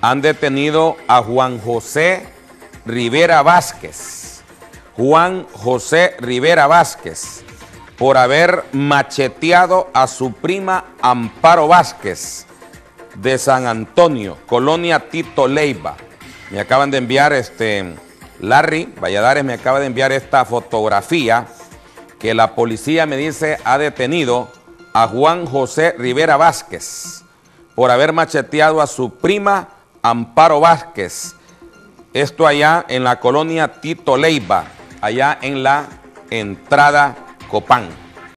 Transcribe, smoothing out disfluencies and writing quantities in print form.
han detenido a Juan José Rivera Vázquez. Juan José Rivera Vázquez, por haber macheteado a su prima Amparo Vázquez de San Antonio, Colonia Tito Leiva. Me acaban de enviar, Larry Valladares me acaba de enviar esta fotografía que la policía me dice ha detenido a Juan José Rivera Vázquez por haber macheteado a su prima Amparo Vázquez. Esto allá en la colonia Tito Leiva, allá en la entrada Copán.